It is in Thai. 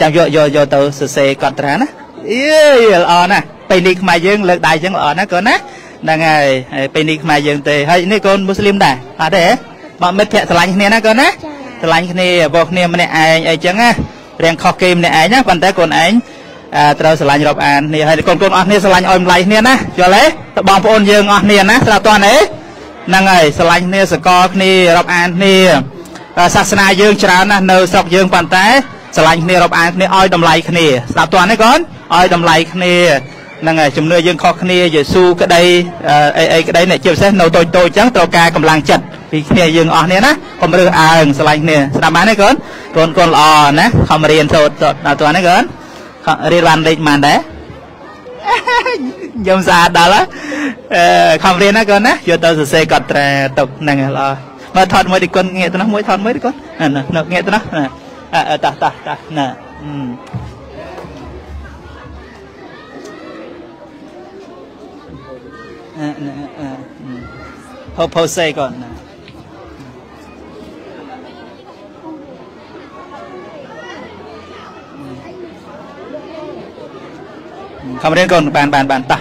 จังโยโยโยตัวเสกตระนะเออออนะไปนิกมาเยงเลิกได้จังออนะก่อนนะนั่งไงไปนิกมาเยงเตะให้นี่คนมุสลิมได้อะเด้อบางเม็ดแผลสลายเนี่ยนะก่อนนะสลายเนี่ยบอกเนี่ยมันเนี่ยไอจังไงเรียงข้อเกมเนี่ยไอเนี่ยปันแต่คนไอเราสลายรอบอันนี่ให้คนคนอันนี่สลายออมไหลเนี่ยนะเจอเลยบางคนเยงอันเนี่ยนะเราตอนไหนนั่งไงสลายเนี่ยสกอร์เนี่ยรอบอันนี่ศาสนาเยงชรานะเนื้อสอกเยงปันแต่สลายเนี่ยรอบอันเนี่ยอ้อยดำไหลเนี่ยเราตอนไหนก่อนอ้อยดำไหลเนี่ยนั่งไงจำเนื้อยังคอคณีจะสู้ก็ได้ก็ได้เนี่ยเจียวเส้นเราโตจังตัวกากำลังจัดปีเนียยังอ่อนเนี่ยนะความเรื่องอ่างสไลด์เนี่ยสนามม้าเนี่ยก่อนคนอ่อนนะความเรียนโซดตัวเนี่ยก่อนเรียนวันเด็กมันได้ยมศาสตร์ได้ละความเรียนนะก่อนนะโยตัวเสกกัดแต่ตกนั่งเรามาถอดมวยดิคนเงี้ยตัวนั้นมวยถอดมวยดิคนนั่นเงี้ยตัวนั้นตาน่ะพอเซก่อนนะคำเรียนก่อนบานตา